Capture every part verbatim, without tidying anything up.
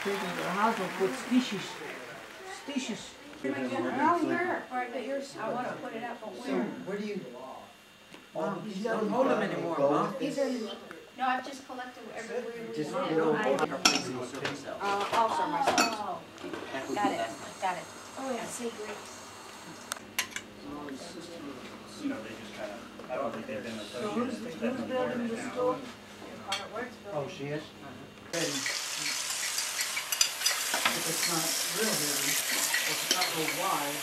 taken to the hospital with stitches. Stitches. Around there. All right, but here's, I want to put it up, but where? So where do you... Mom, you don't hold them anymore, Mom. These are... No, I've just collected everywhere we just want. No, I... Uh, also myself. Oh. Got it. Got it. Oh, yeah, see, great. You know, they just kind of... I don't think they've been associated. So who's, who's building the store? Oh, she is? Uh-huh. And if it's not real here, it's not real wide.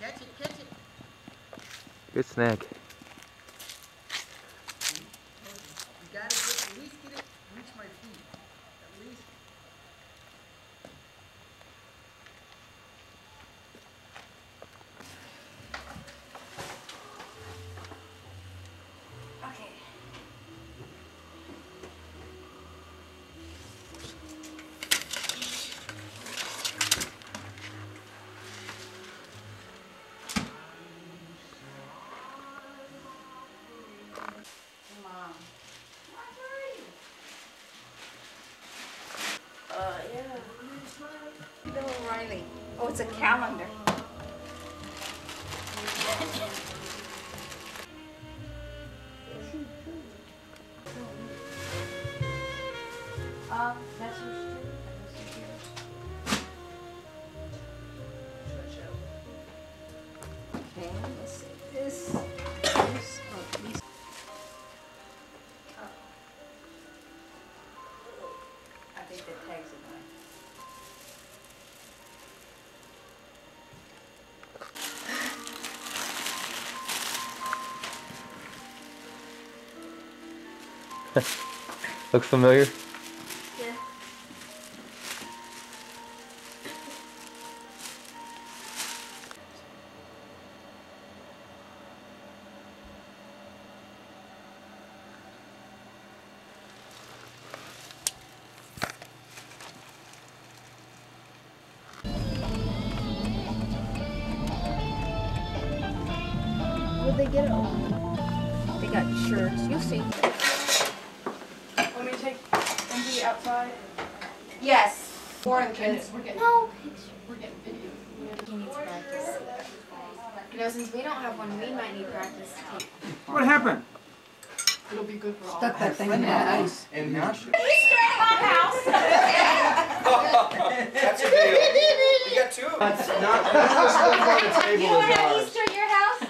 Catch it, catch it. Good snack. You gotta get, at least get it, reach my feet. At least. Oh, it's a calendar. Um, that's your student. Okay, let's see this. This oh, these. Oh. I think that tags it away. Look familiar? Yeah. Where'd they get it all? They got shirts. You'll see. Outside? Yes. We're in kids. We're getting, no pictures. We're getting videos. He needs practice. You know, since we don't have one, we might need practice. What happened? It'll be good for all. Stuck that thing in that ice. And now she's scared of my house. That's a deal. We got two of them. That's not. That's the table. You want to Easter your house? No.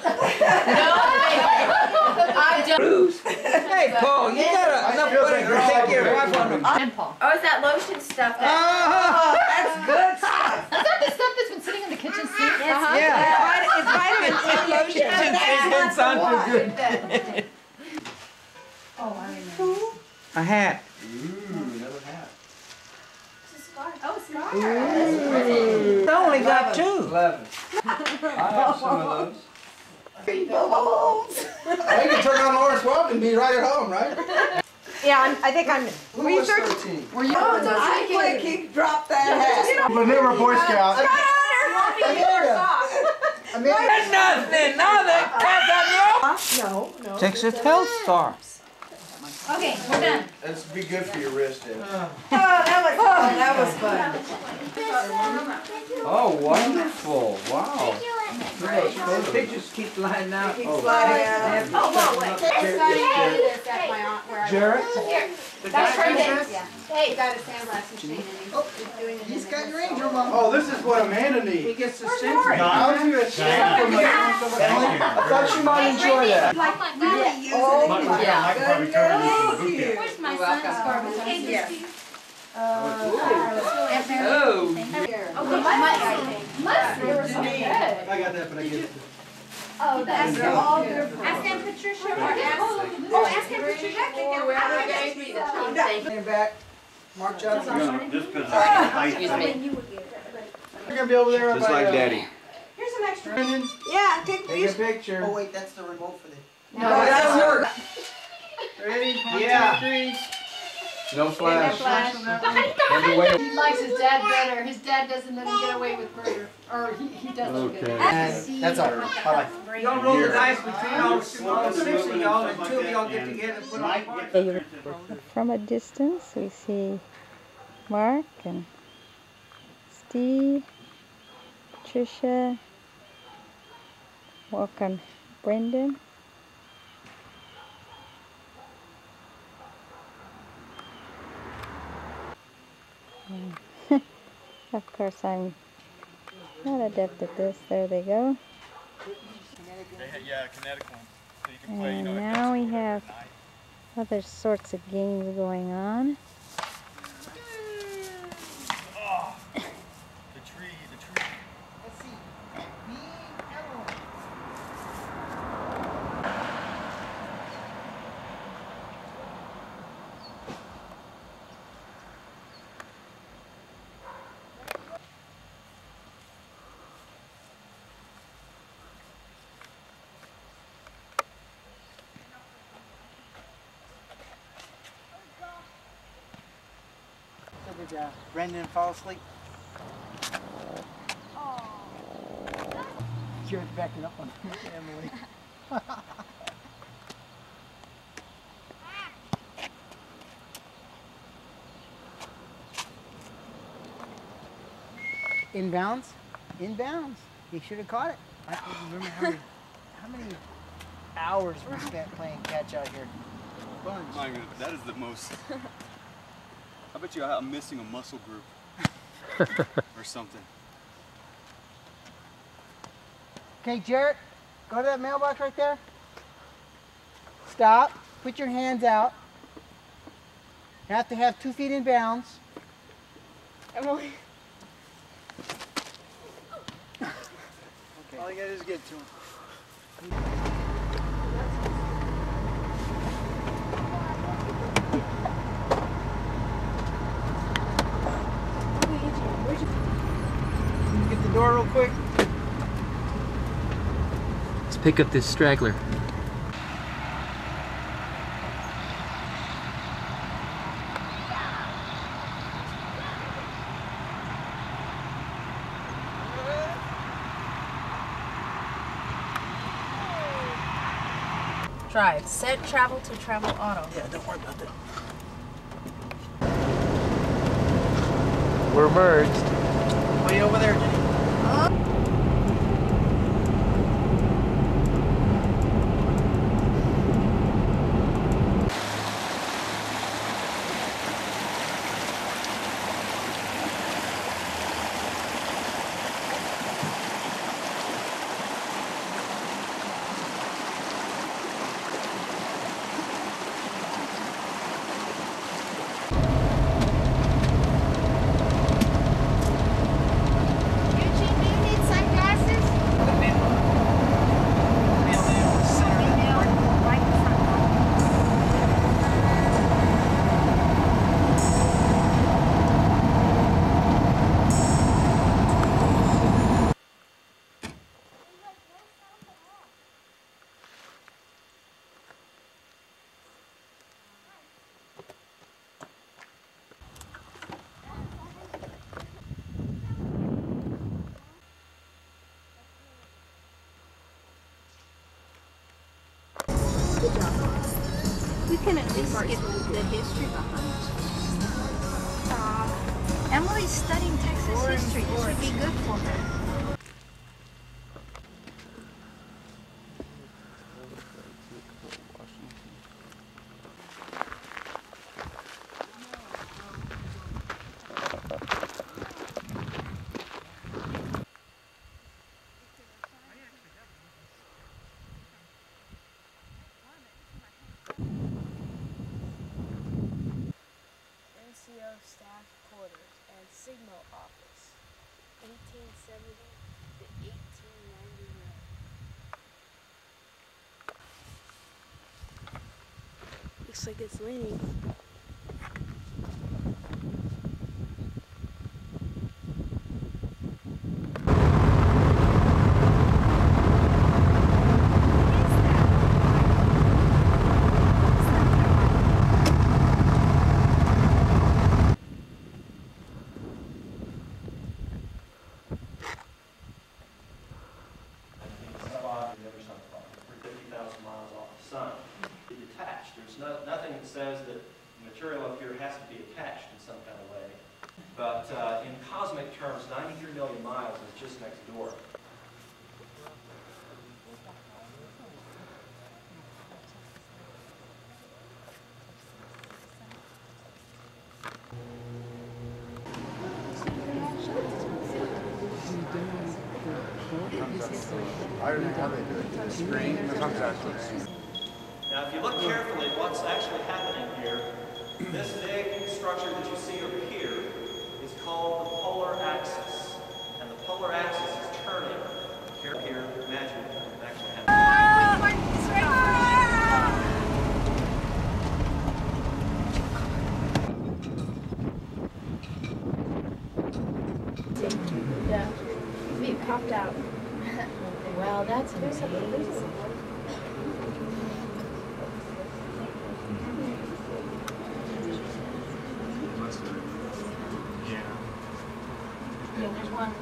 I don't. Bruce. Hey, Paul, you got enough money to take care of my phone. Oh, is that lotion stuff? That oh, that's good stuff. Is that the stuff that's been sitting in the kitchen sink? Yes. Uh-huh. Yeah. Yeah. It's vitamin C lotion. It's on too good. Oh, I remember. A hat. Ooh, another hat. It's a scarf. Oh, scarf. Ooh. I only got two. Eleven. I have some of those. I think you turned on Lawrence Welton and be right at home, right? Yeah, I'm, I think I'm researching. Were you? Oh, so I can't keep drop that hat. Maneuver Boy Scout. Got her. Your There's nothing. Nothing. No, no. Takes its health stars. Okay, we're done. That's be good for your wrist, then. Oh, that was fun. That was fun. Oh, wonderful! Wow. Right. Those pictures keep lying out. Keep oh, sliding oh, well, wait. That's my aunt where I Jared? Here. That's her name. Yeah. Hey, you got a sandblast machine. Oh, he's got your angel mom. Oh, this is what Amanda needs. He gets the same. I thought you might enjoy that. Oh, my goodness. Where's my son's scarf? Here. Oh. Oh. I got that, but I get it. Oh, that's all different. Ask Aunt Patricia. Oh, ask Aunt Patricia. I think they're wearing it. They're back. Mark Johnson. Just because I can you would get it. You're going to be over there. Just like Daddy. Here's an extra. Yeah, take a picture. Oh, wait, that's the remote for the... No, that's her. Ready? One, two, three. No flash. No flash. He likes his dad better. His dad doesn't let him get away with murder. Or he, he doesn't get away. That's all right. Bye-bye. Don't roll the dice between all six of y'all until y'all get together and put on. From a distance, we see Mark and Steve, Tricia, welcome Brendan. Of course, I'm not adept at this. There they go. Yeah, kinetic one. So you can play, you know, and now we have other sorts of games going on. Oh, the tree, the tree. Let's see. Did uh, Brendan fall asleep? Oh. She was backing up on Emily. Inbounds? Inbounds. He should have caught it. I don't remember how many, how many hours we spent playing catch out here. A bunch. My goodness, that is the most. I bet you I'm missing a muscle group or something. Okay, Jarrett, go to that mailbox right there. Stop. Put your hands out. You have to have two feet in bounds. Emily. Okay. All you gotta do is get to him. Door real quick. Let's pick up this straggler. Drive, set, travel to travel auto. Yeah, don't worry about that. We're merged. Way over there, Jenny. We can at least get the history behind it. Uh, Emily's studying Texas Lord history. This would be good for her. Staff quarters and signal office, eighteen seventy to eighteen ninety-nine. Looks like it's raining. it has to be attached in some kind of way. But uh, in cosmic terms, ninety-three million miles is just next door. I don't know how they do it. The screen comes out. Now, if you look carefully at what's actually happening here, this big structure that you see over here is called the polar axis. And the polar axis is turning. Here, here, imagine what's actually happening. Yeah, it's being popped out. Well, that's there's a there's a yeah. Yeah, there's one.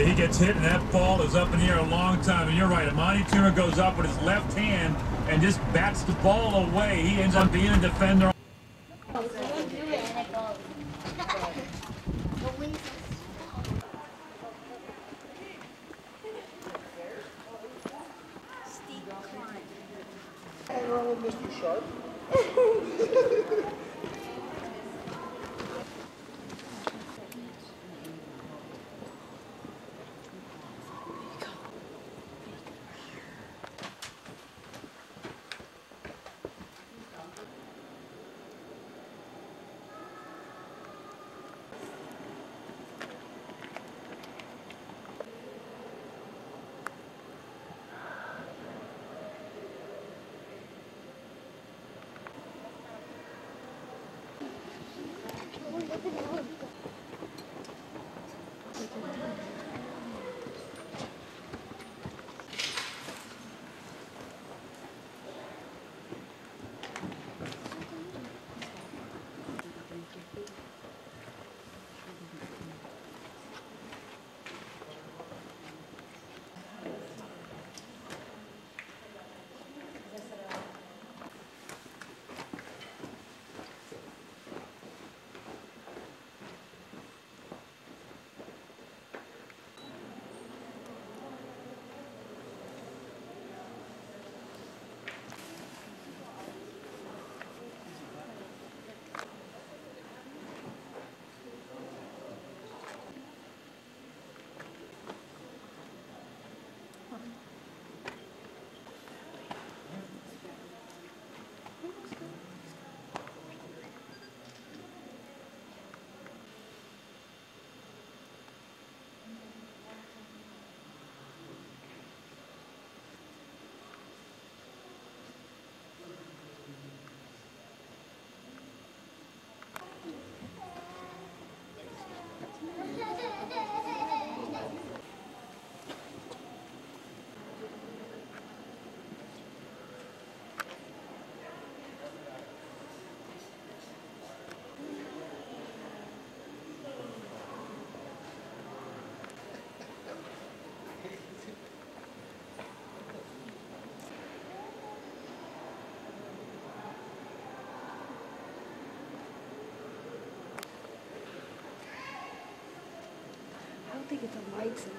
He gets hit and that ball is up in the air a long time, and you're right, Imani Tura goes up with his left hand and just bats the ball away. He ends up being a defender. they get the lights in there.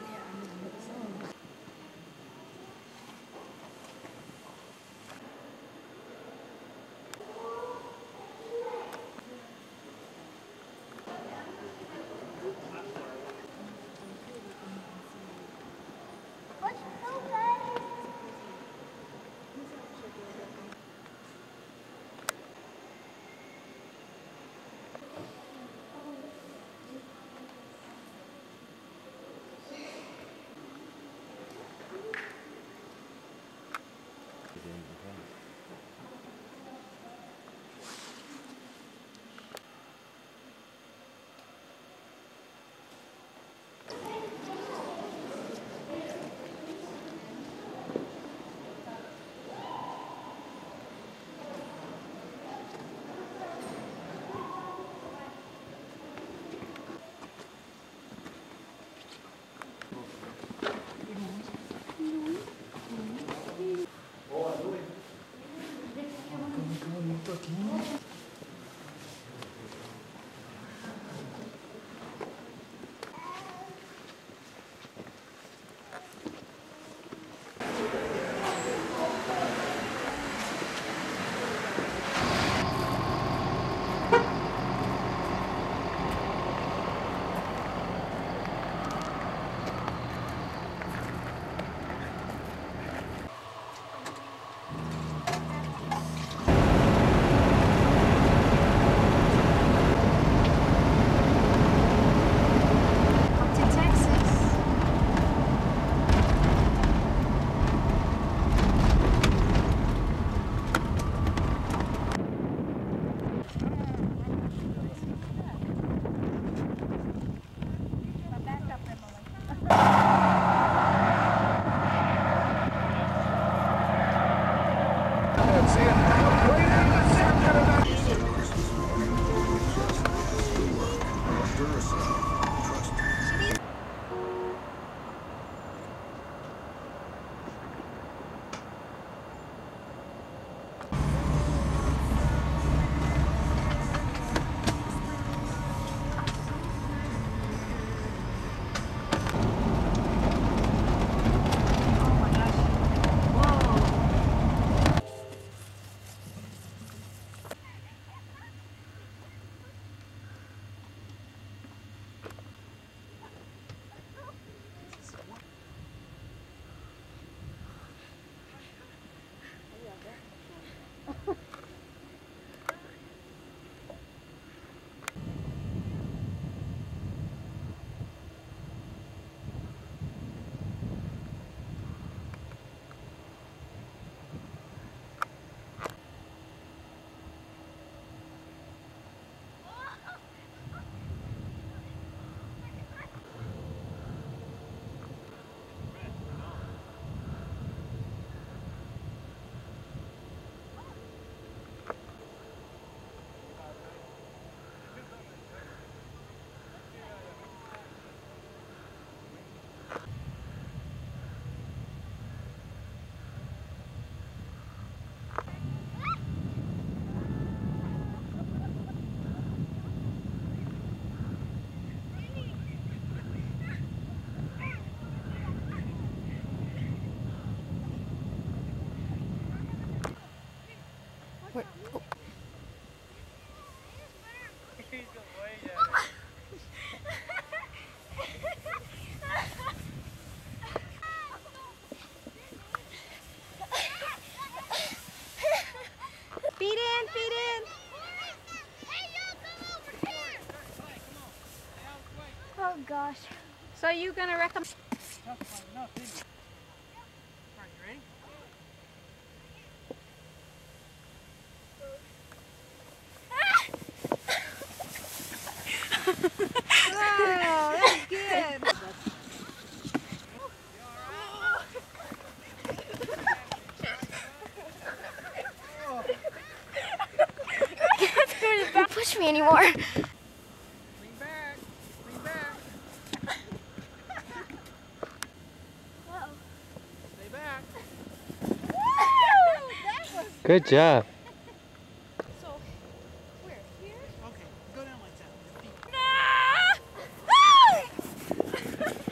Gosh. So you gonna recommend? All right, you ready? Wow, that's good. Don't push me anymore. Good job. So, we're here. Okay, go down like that. No!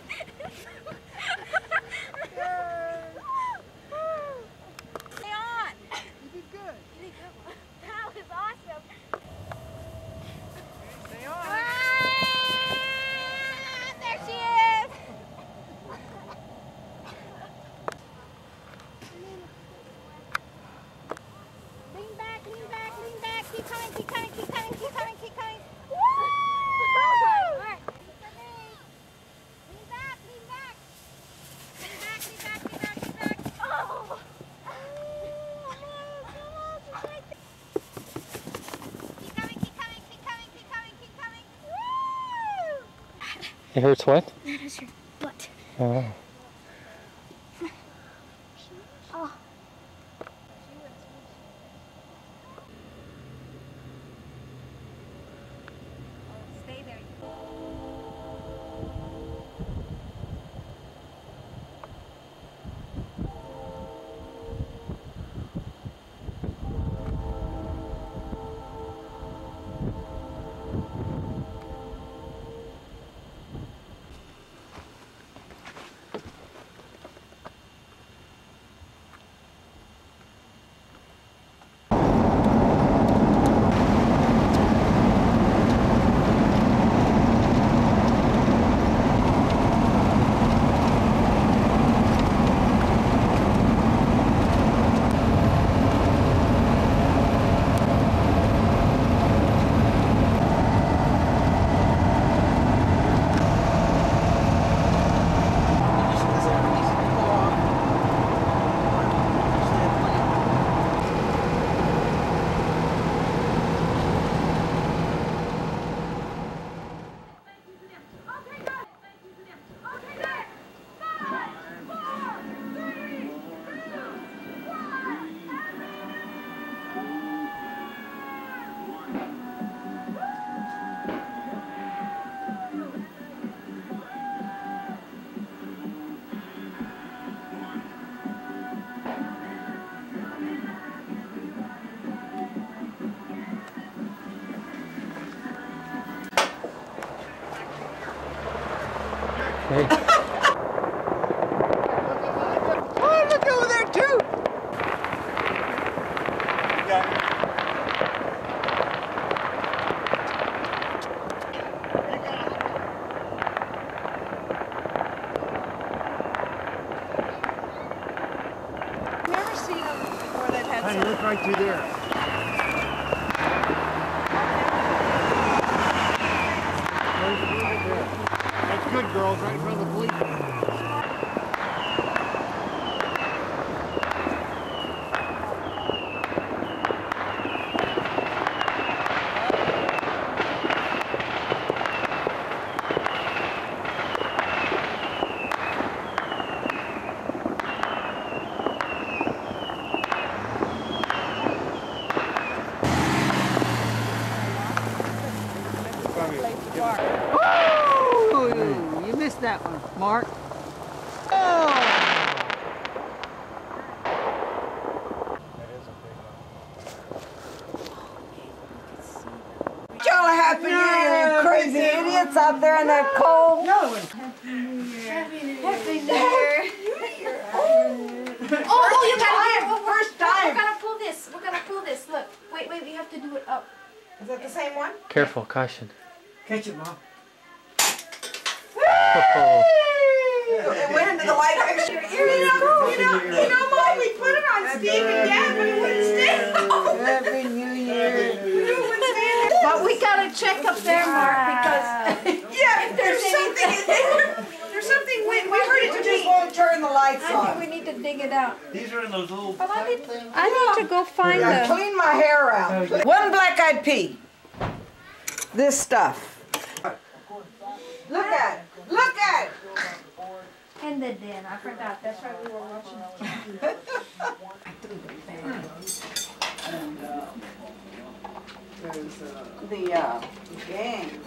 It hurts what? That is your butt. Oh. Oh. Stay there. Hey. Oh, look over there too! I've never seen them before that had some. Hey, look right through there. Good girls, right in front of the police. That one, Mark. Oh! That is a big one. Y'all are happy New Year, you crazy idiots out there in that cold. No. Happy New Year. Happy New Year. Happy New Year. Happy New Year. Oh, oh, you gotta first time. We're gonna pull this. We're gonna pull this. Look, wait, wait. We have to do it up. Is that the same one? Careful, caution. Catch it, Mom. Oh. It went into the light fixture. You know, you know, you know, Mom, we put it on Steve and Dad, but it wouldn't stay. Happy New Year. But we gotta check up there, Mark, because yeah, if there's something in there. There's something. We, we heard it. We just won't turn the lights on. I think we need to dig it out. These are in those little. But I need. I need to go find them. Clean my hair out. One black-eyed pea. This stuff. Look at it. Look at it! And the den, I forgot. That's right, we were watching T V. I threw the bag. And uh, there's uh, the uh, gang.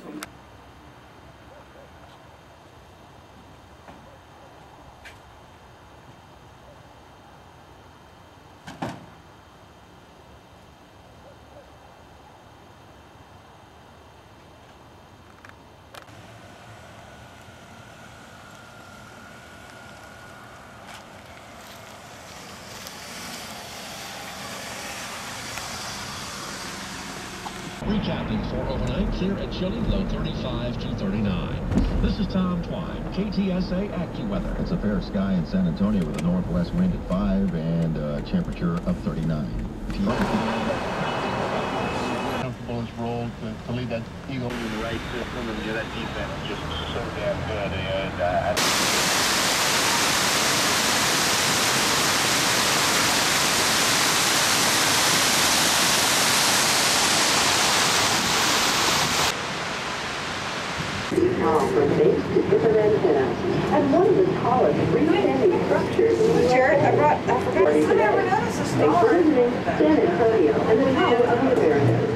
Recapping for overnight here at chilly low thirty-five to thirty-nine. This is Tom Twine, K T S A AccuWeather. It's a fair sky in San Antonio with a northwest wind at five and a temperature of thirty-nine. Comfortable as rolled to, to lead that eagle. In the right system and get that defense just so damn good. And uh, I Thank you. in us. And one of the tallest freestanding structures in the Jared, I brought, I forgot to say that. San Antonio and the town of the Americas.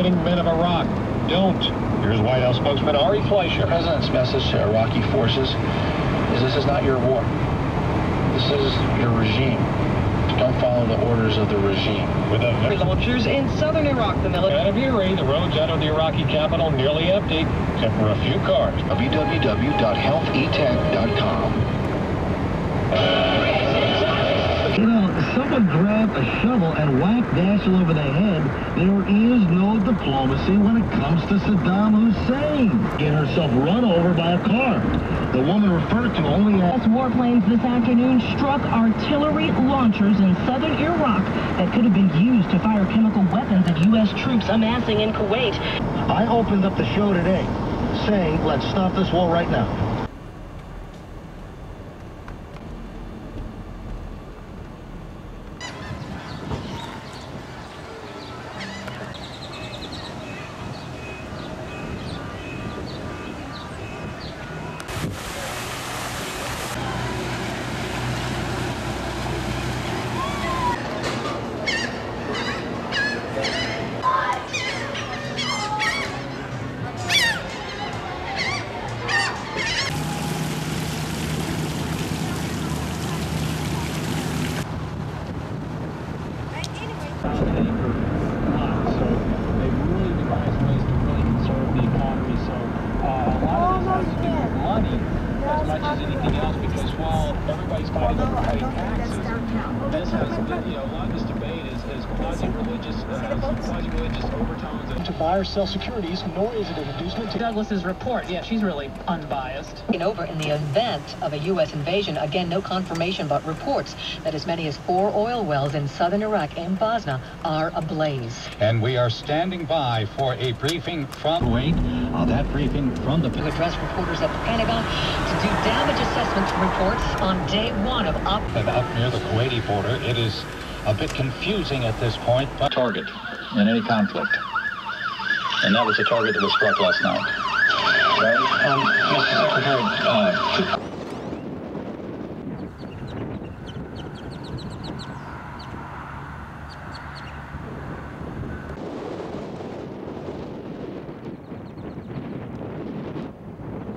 Men of Iraq, don't. Here's White House spokesman Ari Fleischer. The president's message to Iraqi forces is this is not your war. This is your regime. Don't follow the orders of the regime. With the soldiers in southern Iraq, the military. Out of Uri, the roads out of the Iraqi capital nearly empty, except for a few cars. w w w dot health e tech dot com. You know, someone grabbed a shovel and whacked Daschle over the head. There is no diplomacy when it comes to Saddam Hussein. Getting herself run over by a car. The woman referred to only as... warplanes this afternoon struck artillery launchers in southern Iraq that could have been used to fire chemical weapons at U S troops amassing in Kuwait. I opened up the show today saying, let's stop this war right now. has to do with money as much as anything else, because while everybody's fighting over cutting taxes, this has, you know, a lot of this debate is, is quasi-religious, uh, quasi-religious overtones of to buy or sell securities, nor is it an inducement to Douglas's report. Yeah, she's really unbiased. Over in the event of a U S invasion, again, no confirmation, but reports that as many as four oil wells in southern Iraq and Bosnia are ablaze. And we are standing by for a briefing from Wait, uh, that briefing from the to address reporters at the Pentagon to do damage assessment reports on day one of up and up near the Kuwaiti border. It is a bit confusing at this point, but target in any conflict, and that was the target that was struck last night. Right? Um, Mister Secretary, uh,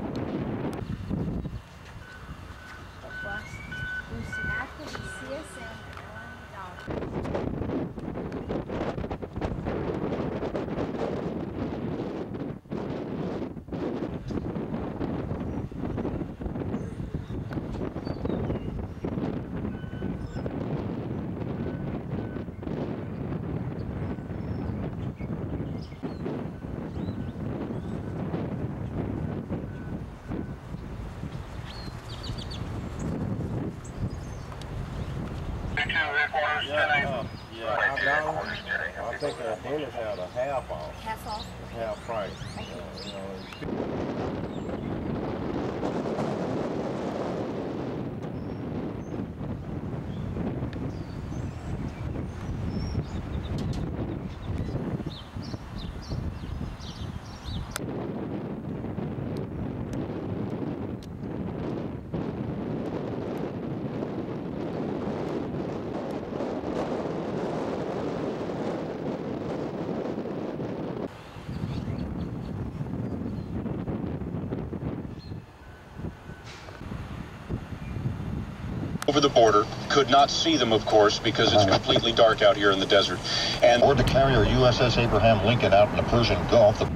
over the border, could not see them, of course, because it's completely dark out here in the desert. And aboard the carrier U S S Abraham Lincoln out in the Persian Gulf. The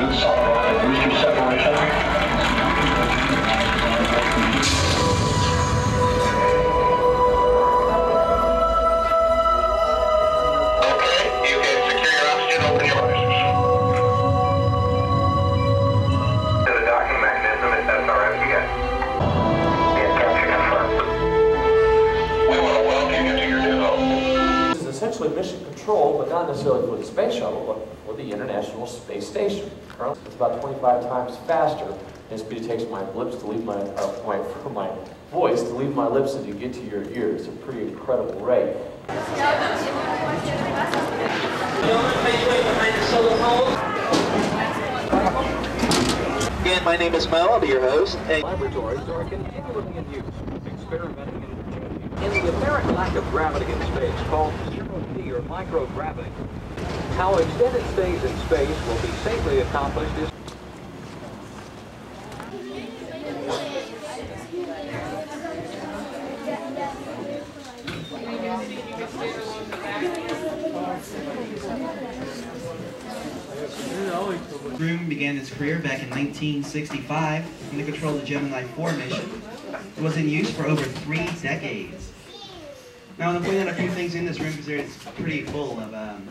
release and booster separation. Okay, you can secure your oxygen, open your devices. To the docking mechanism, if that's all right with you guys. The instruction confirmed. We want to welcome you to your new home. This is essentially mission control, but not necessarily for the space shuttle, but the International Space Station. It's about twenty-five times faster. This speed takes my lips to leave my, uh, my, for my voice to leave my lips and to get to your ear. It's a pretty incredible rate. Again, my name is Mo, I'll be your host. Laboratories are continually in use, experimenting in the apparent lack of gravity in space called zero G or microgravity. How extended stays in space will be safely accomplished is... Groom began his career back in nineteen sixty-five in the control of the Gemini four mission. It was in use for over three decades. Now, I'm going to point out a few things in this room because it's pretty full of... Um,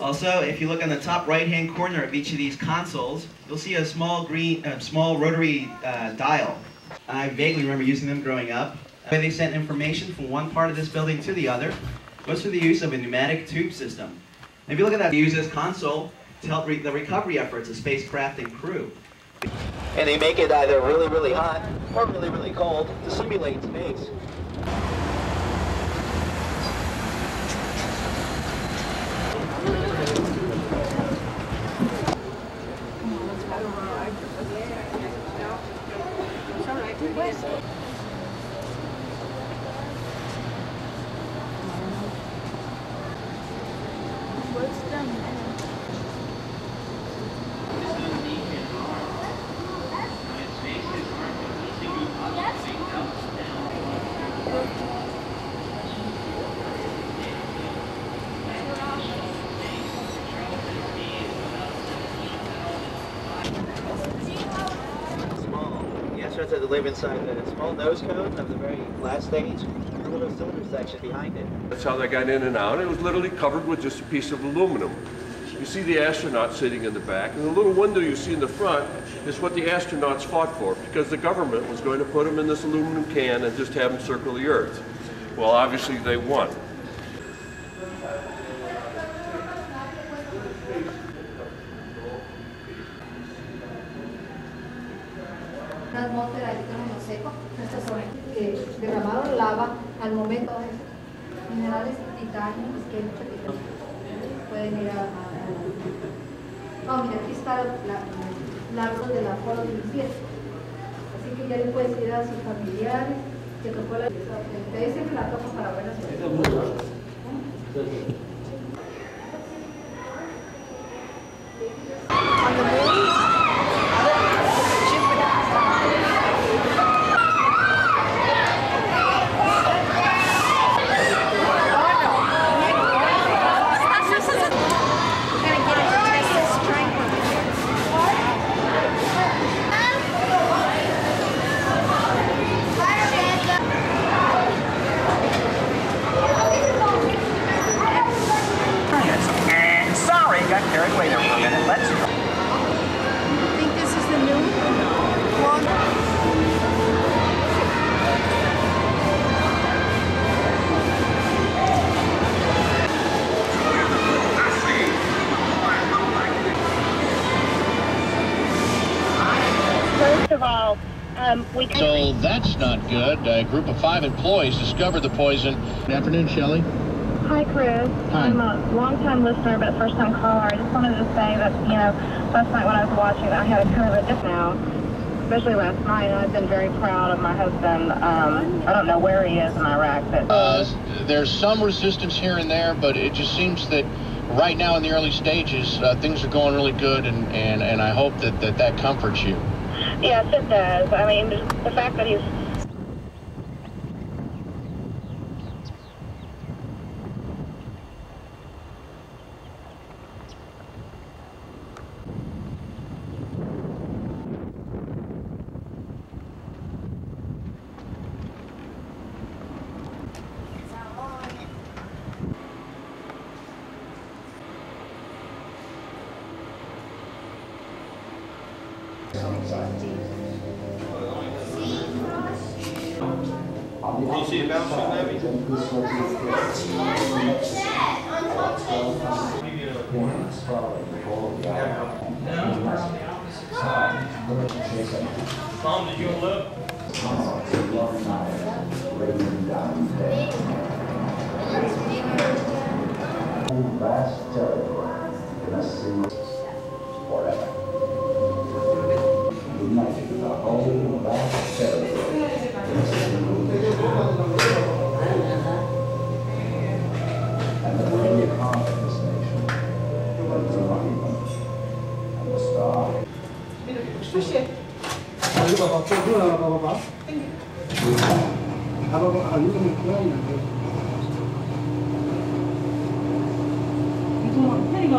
Also, if you look on the top right-hand corner of each of these consoles, you'll see a small green, uh, small rotary uh, dial. I vaguely remember using them growing up. Uh, they sent information from one part of this building to the other, was through the use of a pneumatic tube system. And if you look at that, they use this console to help re the recovery efforts of spacecraft and crew. And they make it either really, really hot or really, really cold to simulate space. That live inside the small nose cone of the very last stage, a little cylinder section behind it. That's how they got in and out. It was literally covered with just a piece of aluminum. You see the astronaut sitting in the back, and the little window you see in the front is what the astronauts fought for, because the government was going to put them in this aluminum can and just have them circle the Earth. Well, obviously they won. Una atmósfera de hidrógeno seco, estas son que derramaron lava al momento de minerales titánicos que pueden ir a... No, mira, aquí está el árbol del Apolo diecisiete, así que ya le puedes ir a sus familiares, que tocó la... Te dicen que la toco para buenas horas. So that's not good. A group of five employees discovered the poison. Good afternoon, Shelley. Hi, Chris. Hi. I'm a long-time listener but first-time caller. I just wanted to say that, you know, last night when I was watching, I had a curve dip now, especially last night, and I've been very proud of my husband. Um, I don't know where he is in Iraq, but... Uh, there's some resistance here and there, but it just seems that right now in the early stages, uh, things are going really good, and, and, and I hope that, that that comforts you. Yes, it does. I mean, the fact that he's... You see a Mom, did you look? Vast territory in a single forever. United the whole vast territory in a single and the very heart of this nation, the monument and the star. Appreciate it.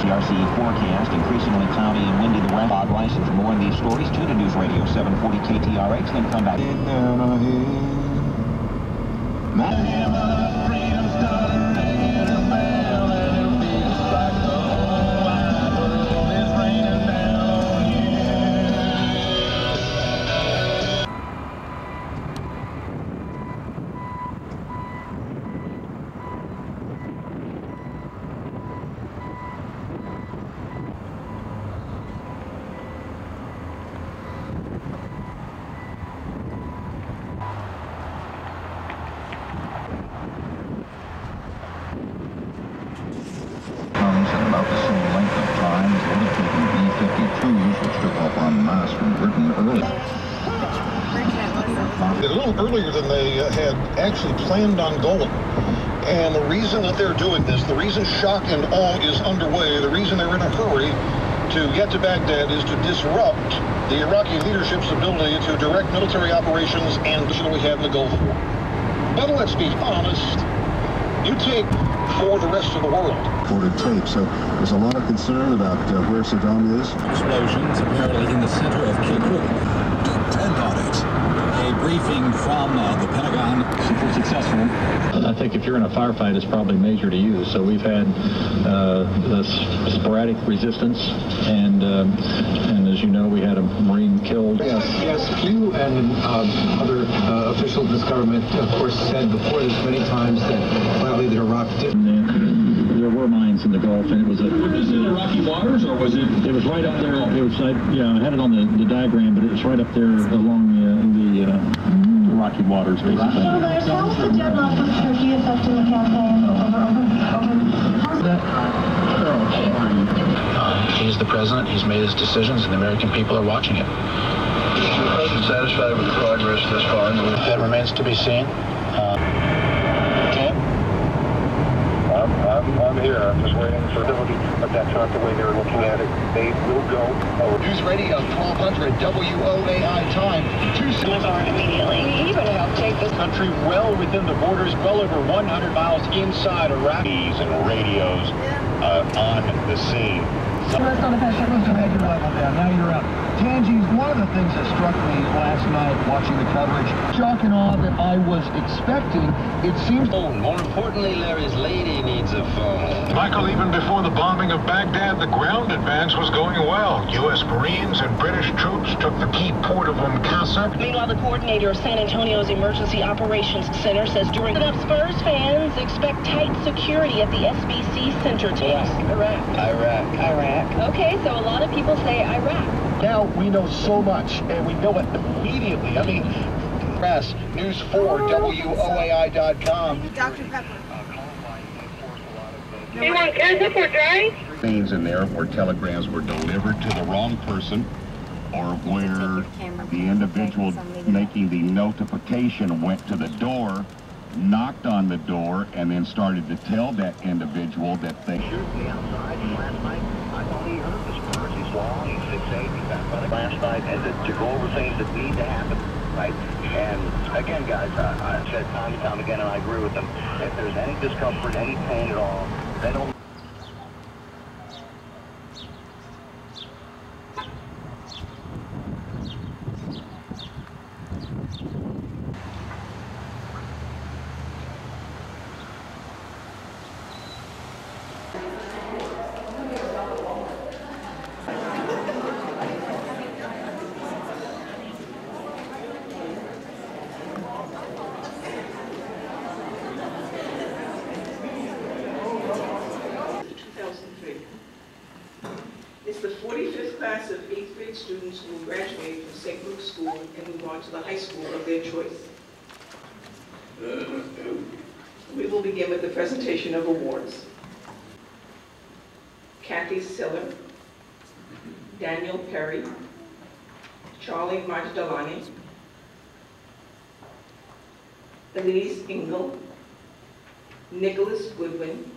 P R C forecast increasingly cloudy and windy. The weather. Bob Lyson for more on these stories. Tune to News Radio seven forty K T R H. Then come back. Get down on here. Man. A little earlier than they uh, had actually planned on going. And the reason that they're doing this, the reason shock and awe is underway, the reason they're in a hurry to get to Baghdad is to disrupt the Iraqi leadership's ability to direct military operations and what we have in the Gulf War. But let's be honest, you take for the rest of the world. Recorded tape, so there's a lot of concern about uh, where Saddam is. Explosions apparently in the center of Kirkuk. Briefing from uh, the Pentagon. Successful. I think if you're in a firefight, it's probably major to you. So we've had uh, this sporadic resistance, and um, and as you know, we had a Marine killed. Yes, yes. You and uh, other uh, officials of this government, of course, said before this many times that finally that Iraq did. There were mines in the Gulf, and it was a... Was this in Iraqi waters, or was it... It was right up there. It was, I, yeah, I had it on the, the diagram, but it was right up there along the, the uh, Iraqi waters, basically. So there's also the deadlock with Turkey affecting the campaign over, over, over... Uh, he's the president. He's made his decisions, and the American people are watching it. Is the president satisfied with the progress thus far? That remains to be seen. I'm here. I'm just waiting for the ability, but that's not the way they're looking at it. They will go. Over. News Radio twelve hundred W O A I time. Two signals are immediately. Even to help take this country well within the borders, well over one hundred miles inside Iraq. And radios uh, on the scene. So that's not a bad second to make your level down. Now you're up. Tangi's, one of the things that struck me last night watching the coverage, shock and awe that I was expecting, it seems... Oh, more importantly, Larry's lady needs a phone. Michael, even before the bombing of Baghdad, the ground advance was going well. U S Marines and British troops took the key port of Umm Qasr. Meanwhile, the coordinator of San Antonio's Emergency Operations Center says during... Up Spurs fans expect tight security at the S B C center today. Iraq. Iraq. Iraq. Okay, so a lot of people say Iraq. Now we know so much, and we know it immediately. I mean, press news four W O A I dot com. Doctor Pepper. You want ketchup or dry? Things in there where telegrams were delivered to the wrong person, or where the individual making the notification went to the door, knocked on the door, and then started to tell that individual that they shoot me outside last night. He heard the Spurs, he's long, he's six eight, he's got running last night, and to go over things that need to happen, right? And again, guys, I, I said time and time again, and I agree with them, if there's any discomfort, any pain at all, they don't... Students who will graduate from Saint Luke's School and move on to the high school of their choice. We will begin with the presentation of awards. Kathy Siller, Daniel Perry, Charlie Magdalani, Elise Engel, Nicholas Goodwin,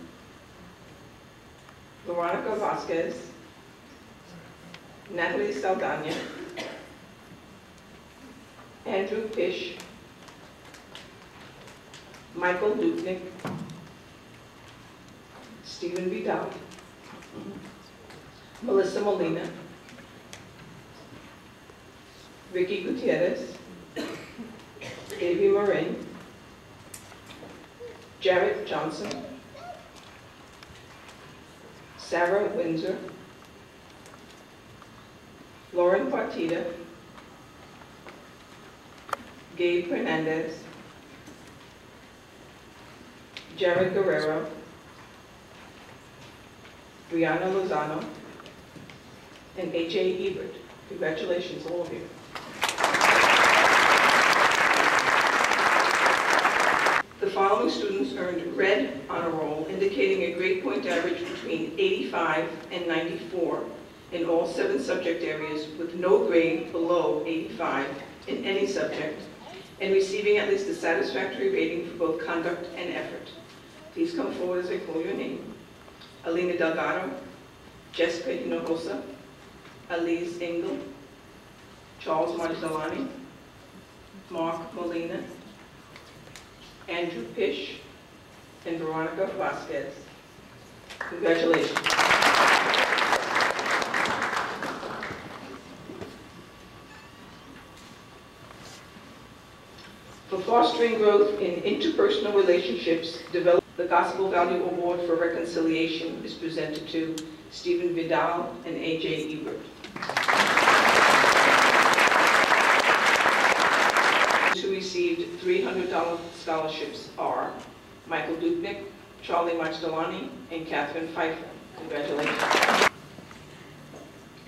Veronica Vasquez, Natalie Saldana, Andrew Fish, Michael Lutnick, Stephen Vidal, Melissa Molina, Ricky Gutierrez, Davy Morin, Jarrett Johnson, Sarah Windsor, Lauren Partida, Gabe Hernandez, Jared Guerrero, Brianna Lozano, and H A Ebert. Congratulations, all of you. The following students earned red honor roll, indicating a grade point average between eighty-five and ninety-four. In all seven subject areas with no grade below eighty-five in any subject, and receiving at least a satisfactory rating for both conduct and effort. Please come forward as I call your name. Alina Delgado, Jessica Hinojosa, Elise Engel, Charles Magdalani, Mark Molina, Andrew Pish, and Veronica Vasquez. Congratulations. For fostering growth in interpersonal relationships, develop the Gospel Value Award for Reconciliation is presented to Stephen Vidal and A J Ebert. Who received three hundred dollar scholarships are Michael Dubnik, Charlie Marchdolani, and Catherine Pfeiffer. Congratulations.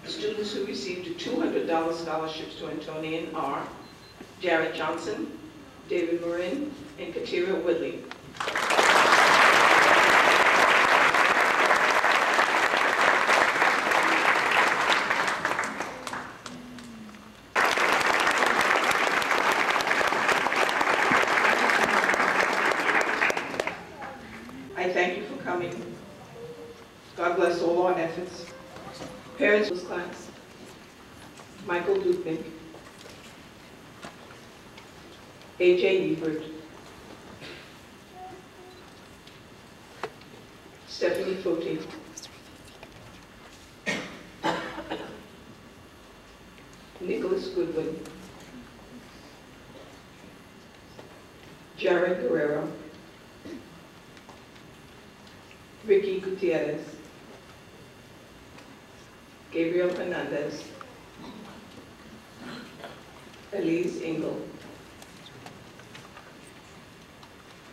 Students who received two hundred dollar scholarships to Antonian are Jarrett Johnson, David Morin, and Katira Woodley. I thank you for coming. God bless all our efforts. Parents of class, Michael Dubnik, A J Ebert, Stephanie Fote, Nicholas Goodwin, Jared Guerrero, Ricky Gutierrez, Gabriel Hernandez, Elise Engel,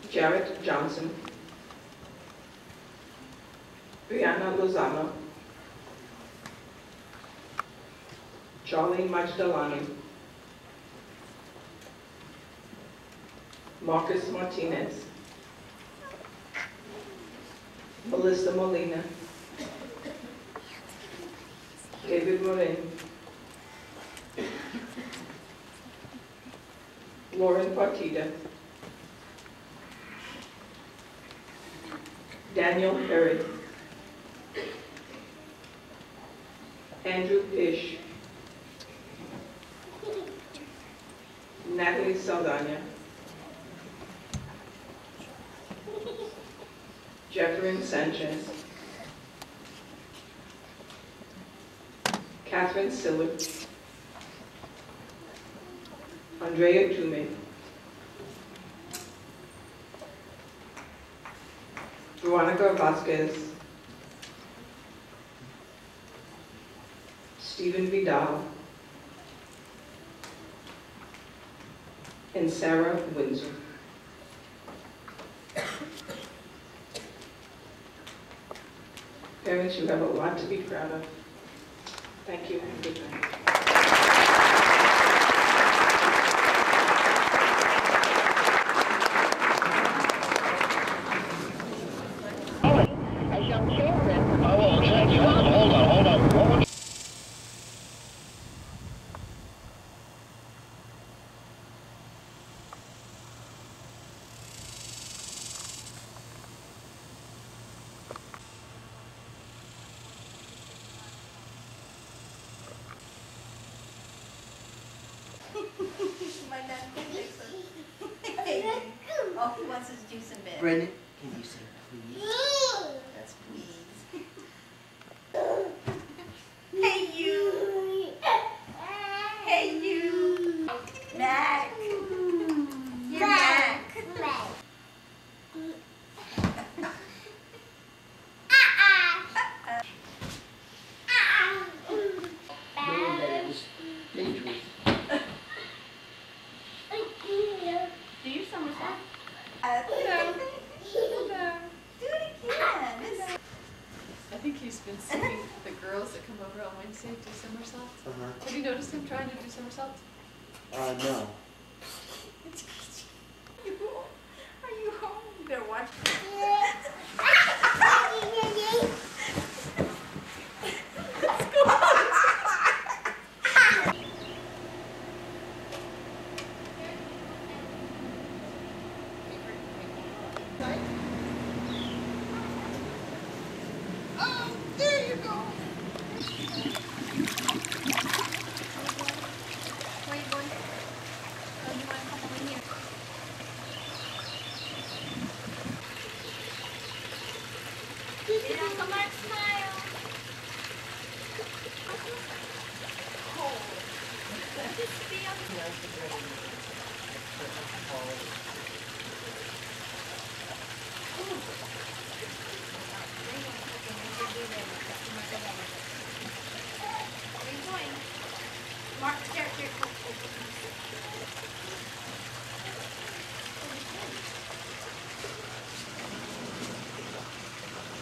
Jarrett Johnson, Brianna Lozano, Charlene Magdalani, Marcus Martinez, Melissa Molina, David Morin, Lauren Partida, Daniel Perry, Andrew Fish, Natalie Saldana, Jeffrey Sanchez, Catherine Siller, Andrea Tume, Veronica Vasquez, Stephen Vidal, and Sarah Windsor. Parents, you have a lot to be proud of. Thank you and good night. As young children, I will tell you. Hold on, hold on, hold on. Brendan, can you say please? That's please. Hey you! Hey you! Mac! You're Mac! Mac! Do your somersault? Uh, no. I think he's been seeing the girls that come over on Wednesday do somersaults. Uh-huh. Have you noticed him trying to do somersaults? Uh, no. It's just, are you home? Are you home? They're watching.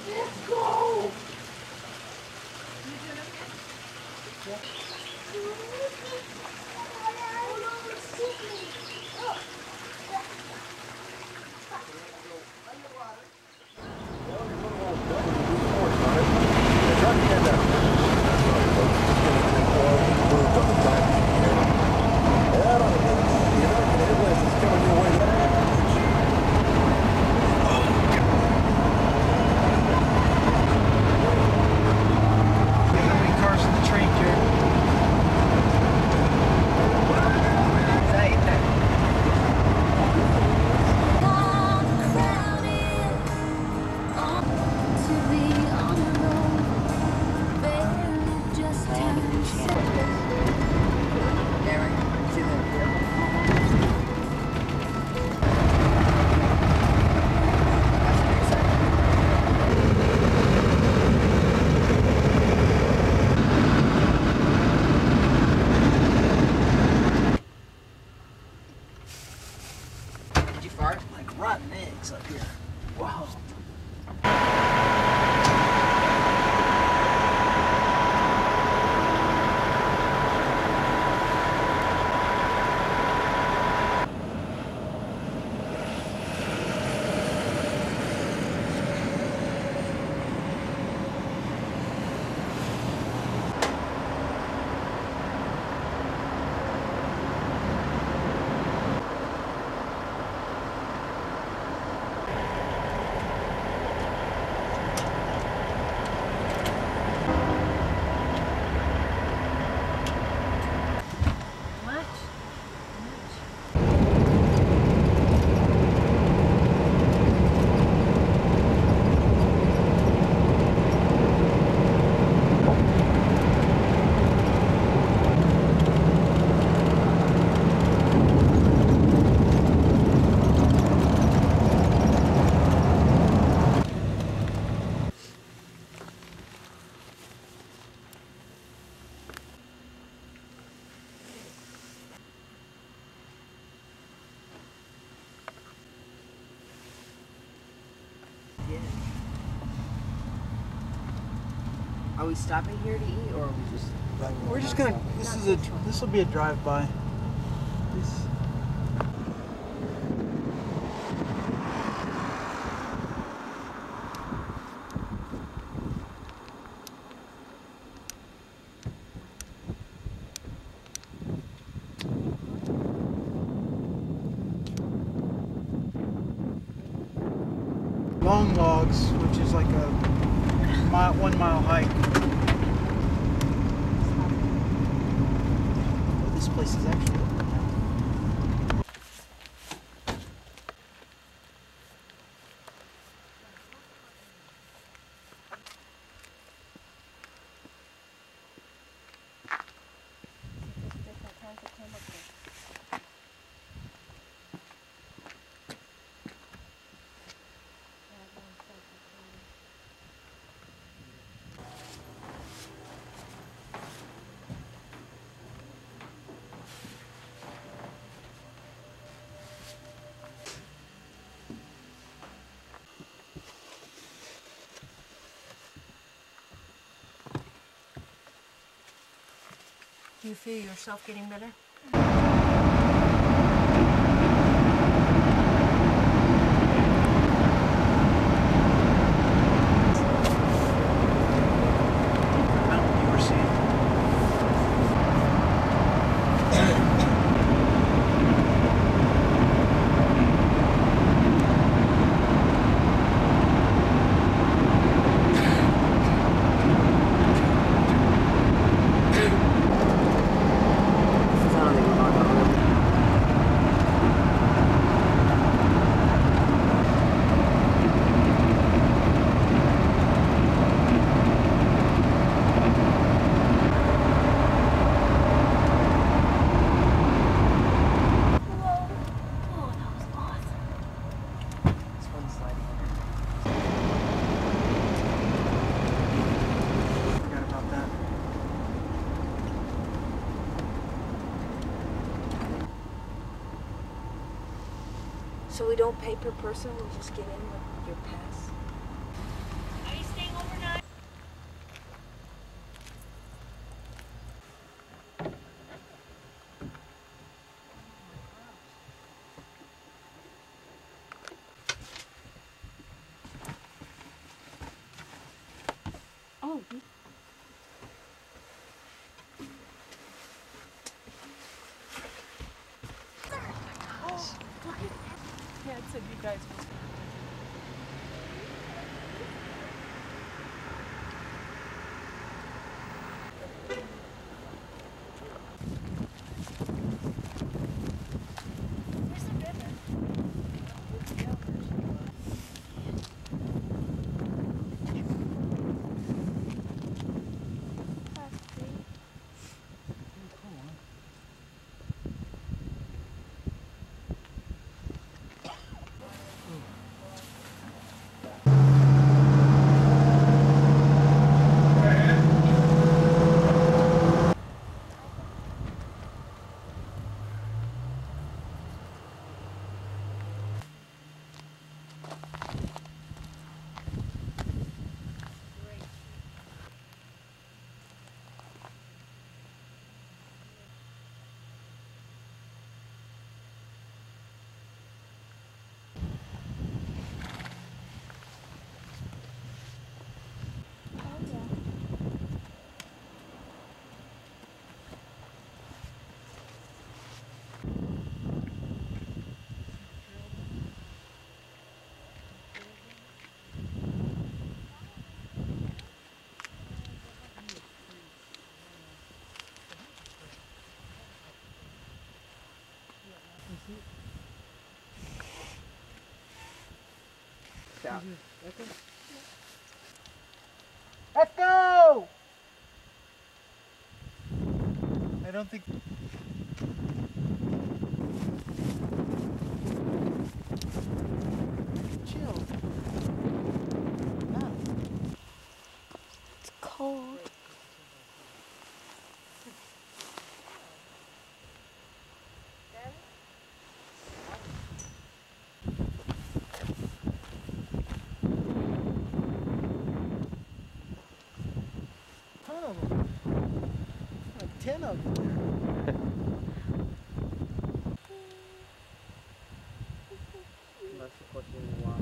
Let's go. Are we stopping here to eat, or are we just? We're just gonna. This is a. This will be a drive-by. This. Long Logs, which is like a mile, one mile hike. Well, this place is actually open now. There's different kinds of chemicals. Do you feel yourself getting better? So we don't pay per person, we just get in with your pass. Are you staying overnight? Oh. Oh, look at that. Yeah, it said you guys will. Out. Okay. Let's go! I don't think... Chill. No. It's cold. ten of them. Unless, of course, you want.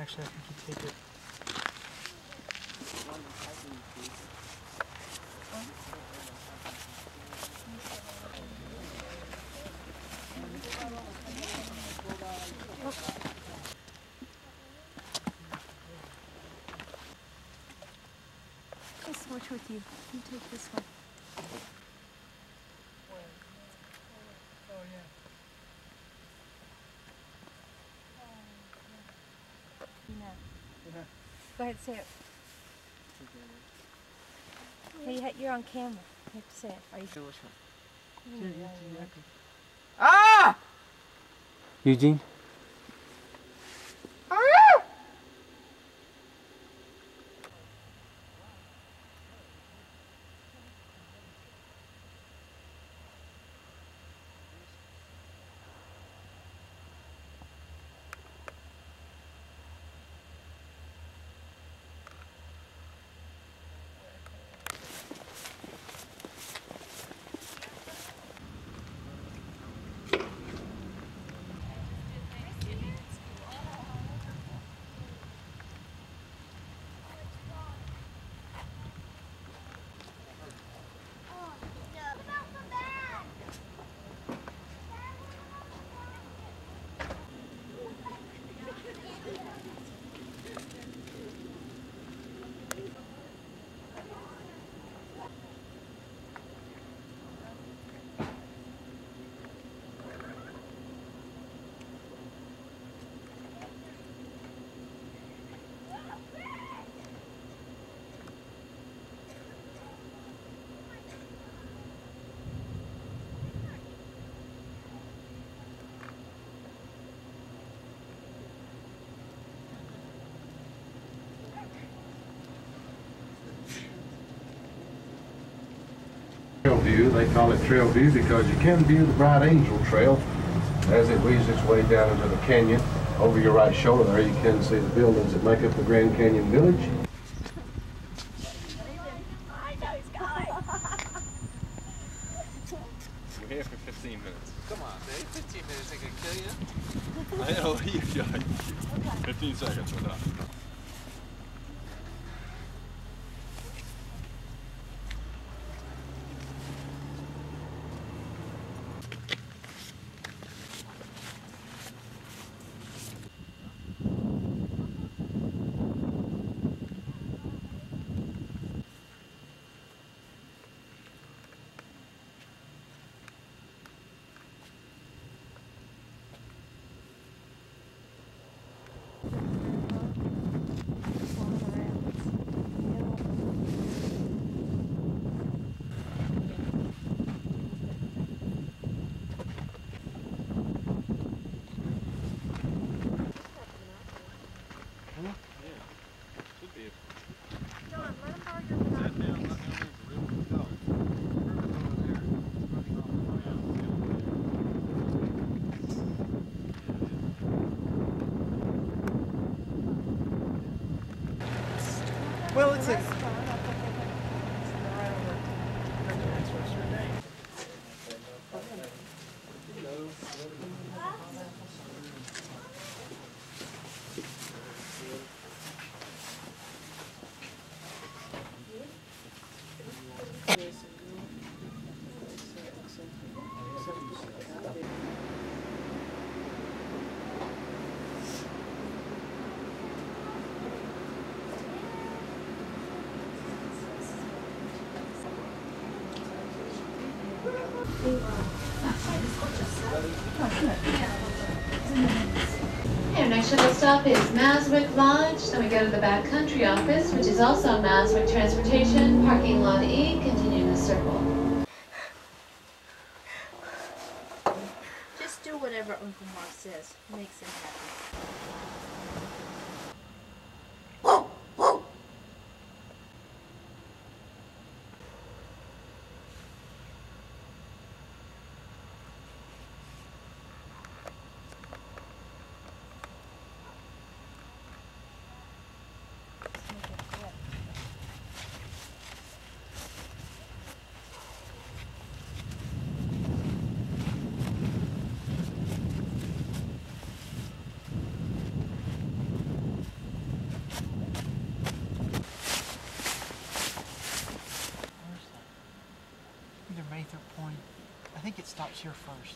Actually, I think you take it. I switch with you. You take this one. Go ahead, say it. Okay. Hey, you're on camera. You have to say it. Are you sure? Which one? Ah! Eugene? Ah! View. They call it Trail View because you can view the Bright Angel Trail as it weaves its way down into the canyon. Over your right shoulder there you can see the buildings that make up the Grand Canyon Village. here for fifteen minutes. Come on, babe. fifteen minutes, I can kill you. I know, you guys. fifteen seconds, we're done. Well, it's a... Our next shuttle stop is Maswick Lodge, then we go to the Backcountry office, which is also Maswick Transportation, parking lot E, continue the circle. Just do whatever Uncle Mark says, makes him happy. I think it stops here first.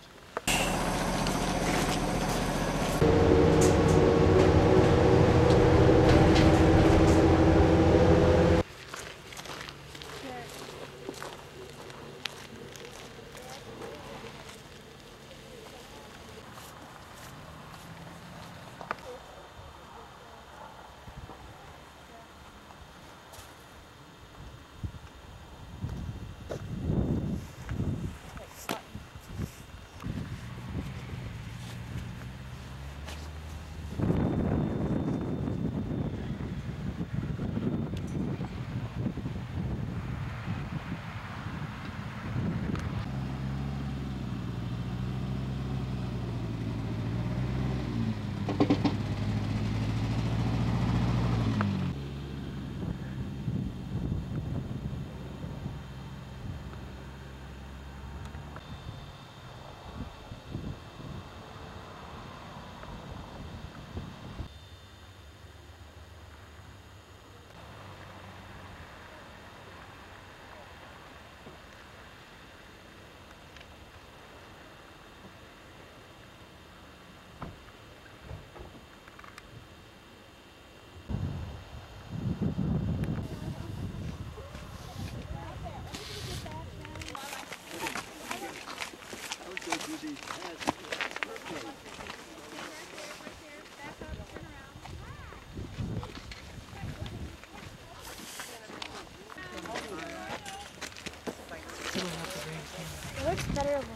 Turn around.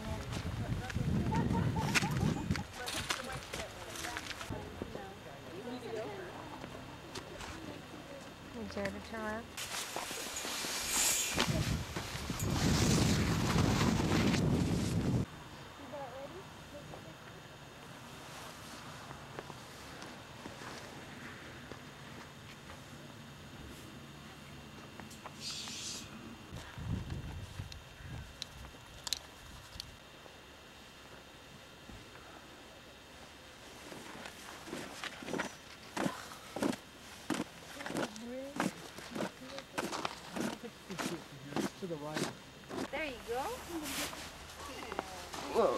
Whoa.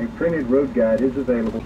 A printed road guide is available.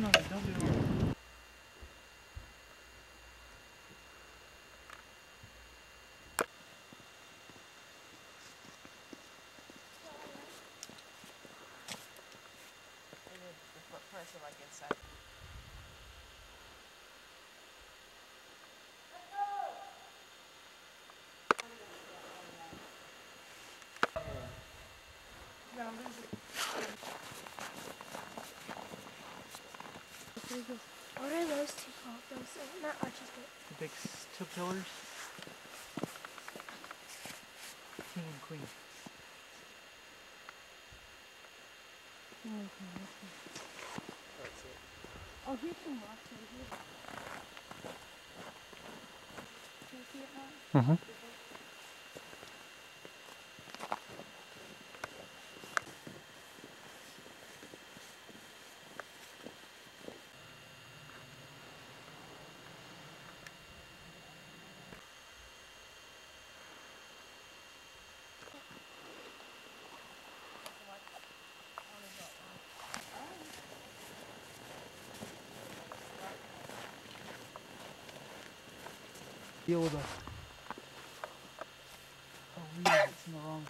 no, no, don't do it. What are those two called? Those uh, not arches, but the big two pillars. King and queen. King and queen. That's it. Oh, here's some rocks right here. Can you see it now? Mm-hmm. Deal with us. Oh, we are in the wrong.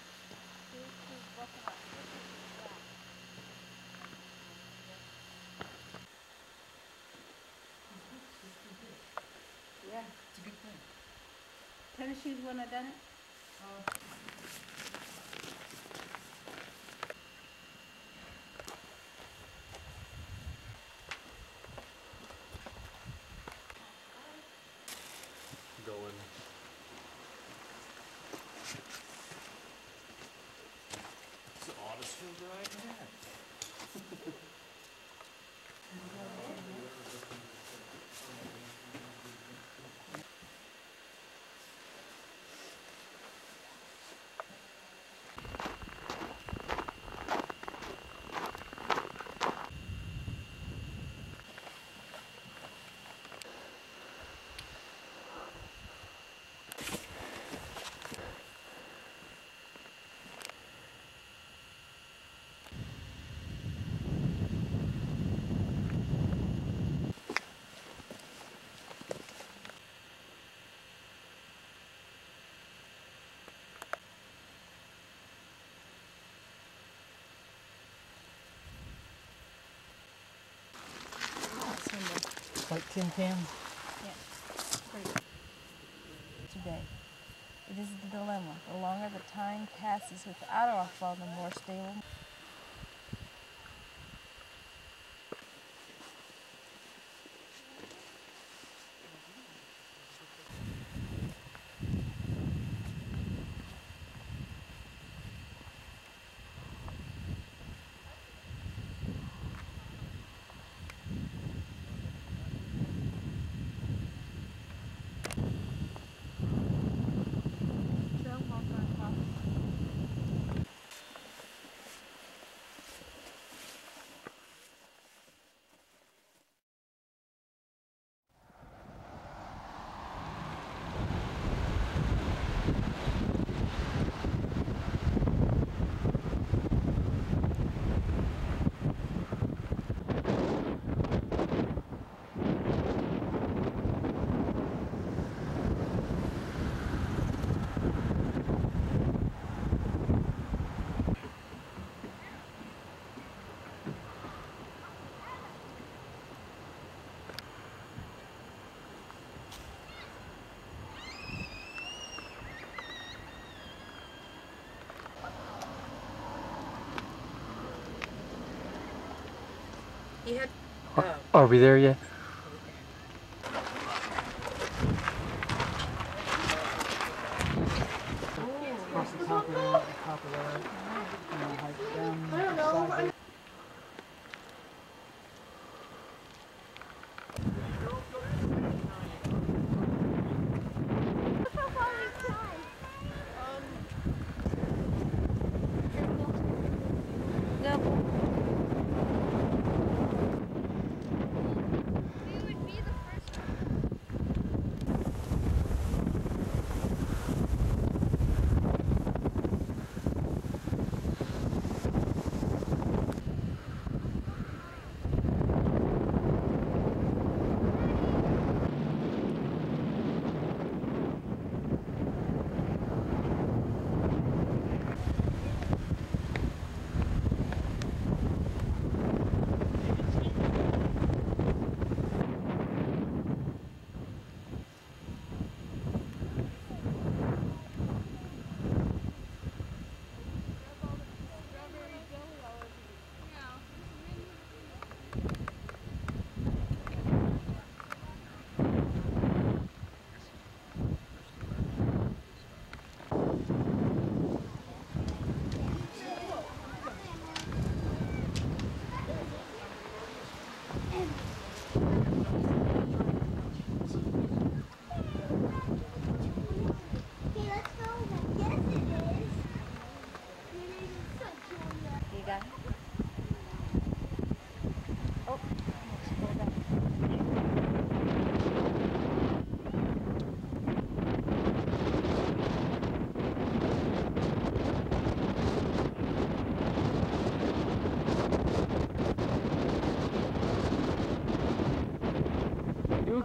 Yeah, it's a good thing. Tennis shoes wouldn't have done it. Uh, Like tin can? Yeah. Great. Today. It is the dilemma. The longer the time passes without our fall, the more stable. Are, are we there yet?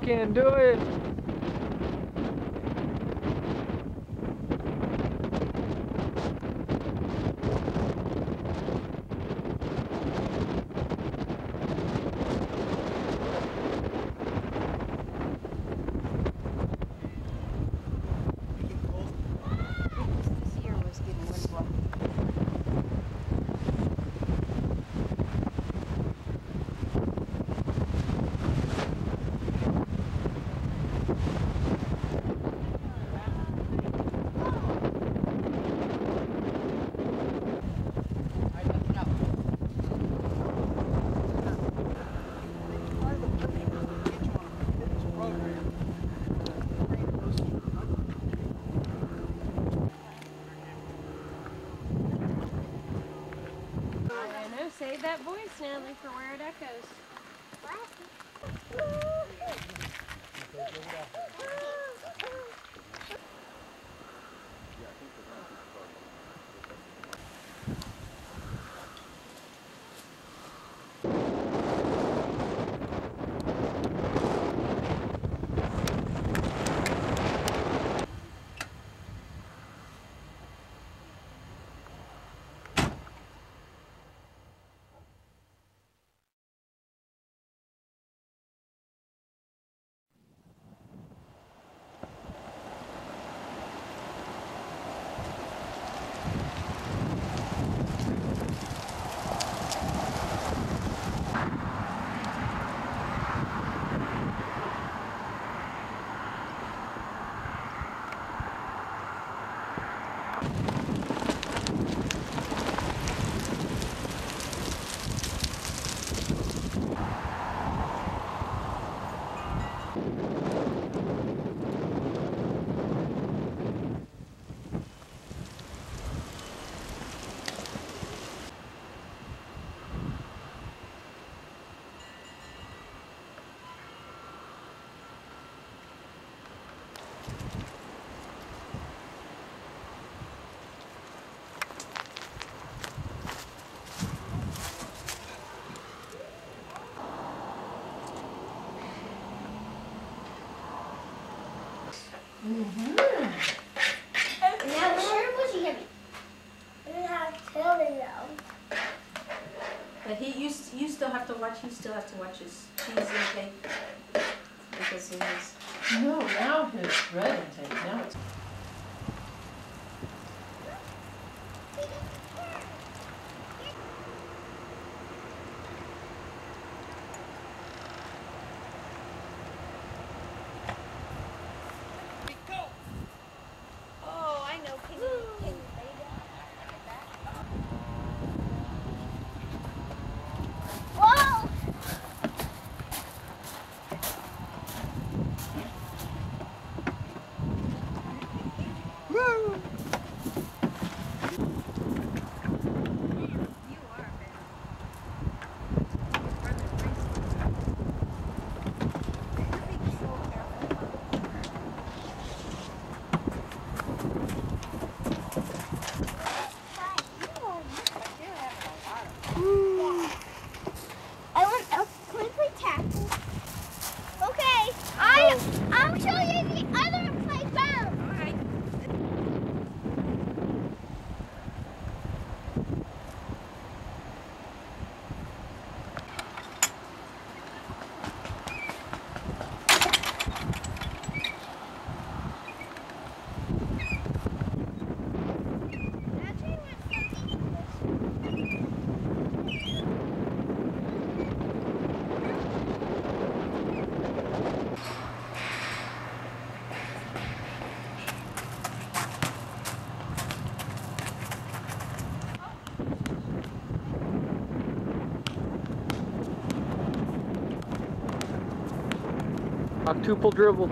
can do it. Save that voice now, look for where it echoes. He still has to watch his cheese intake because he is. No, now his bread intake. Now it's. Octuple dribble.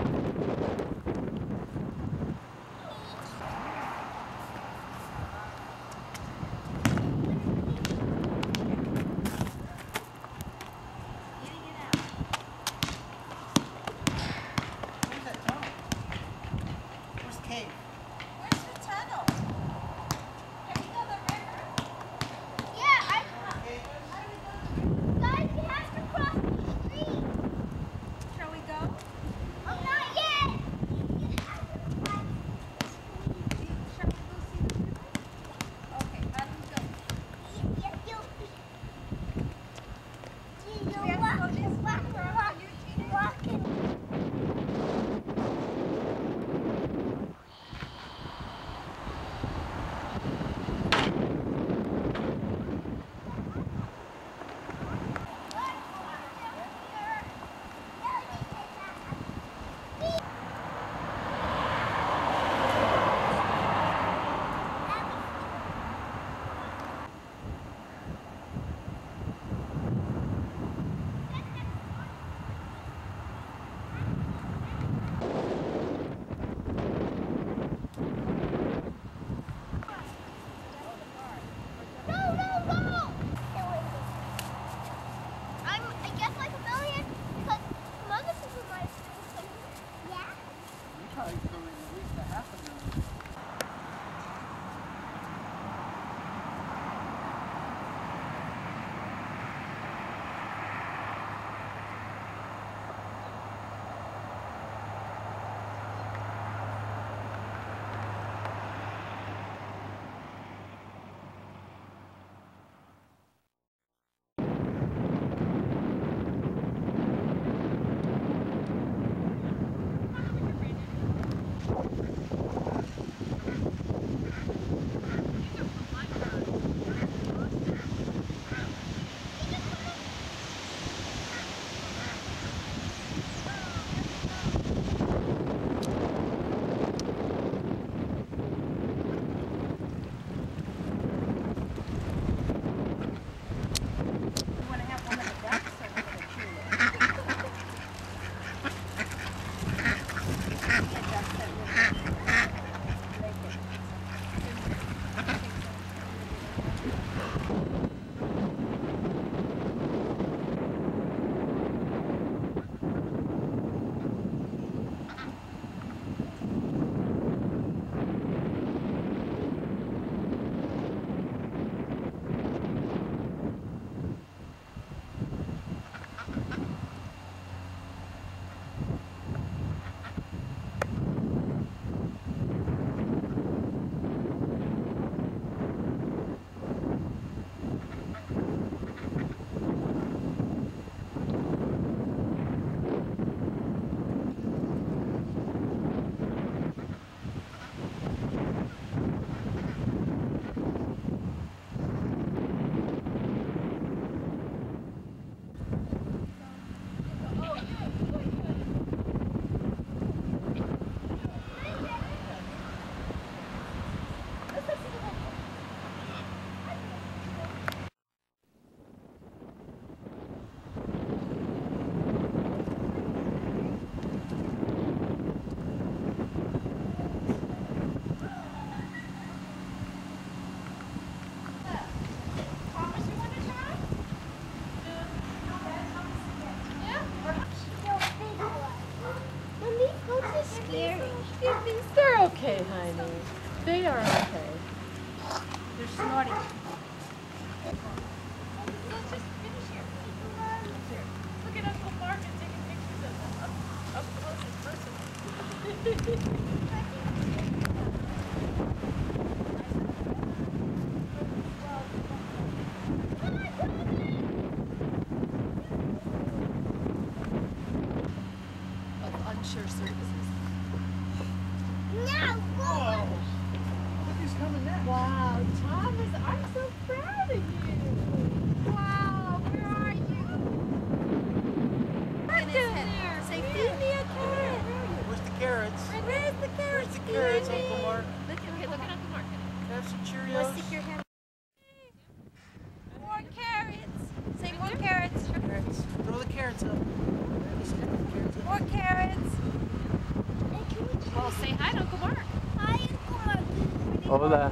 Hola.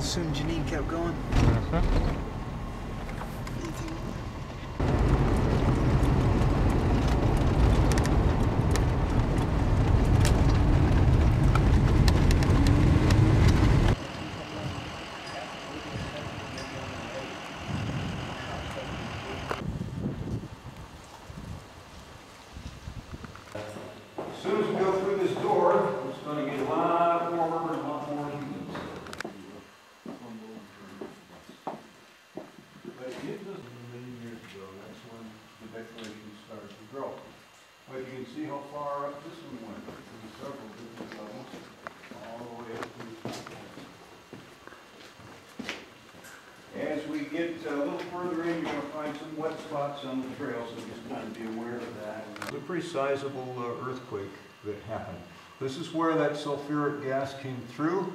Soon Janine kept going. Uh-huh. As soon as we go through this door, it's going to get a lot warmer and a lot more humans. But you can see how far up this one went, through several different levels, all the way up to the top. As we get a little further in, you're going to find some wet spots on the trail, so just kind of be aware of that. It was a pretty sizable uh, earthquake that happened. This is where that sulfuric gas came through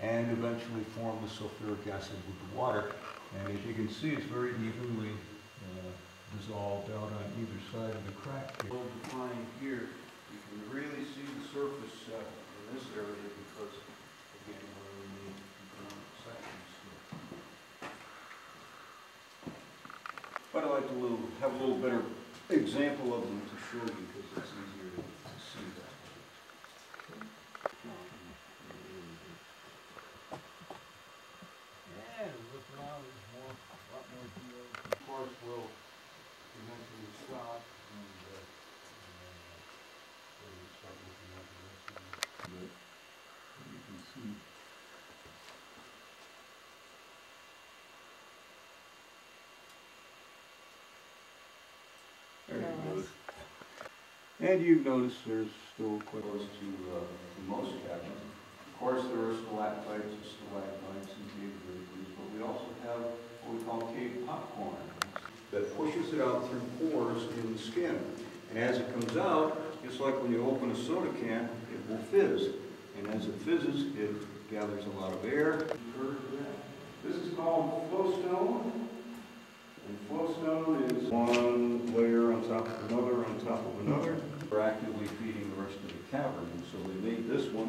and eventually formed the sulfuric acid with the water. And as you can see, it's very evenly uh, dissolved out on either side of the crack here. Well defined here, you can really see the surface uh, in this area because, again, we're in the economic sections here. But I like to little, have a little better example of them to show you because it's easier to, to see that. Yeah, look around, there's more, a lot more fields. Of course, we'll eventually stop and uh, uh, start looking at the rest of it. But you can see there you go. And you've noticed there's still quite close to uh, to most caverns. Of course, there are stalactites and stalagmites and cave vertebrates, but we also have what we call cave popcorn that pushes it out through pores in the skin. And as it comes out, just like when you open a soda can, it will fizz. And as it fizzes, it gathers a lot of air. This is called flowstone. And flowstone is one layer on top of another on top of another. They're actively feeding the rest of the cavern. And so they made this one.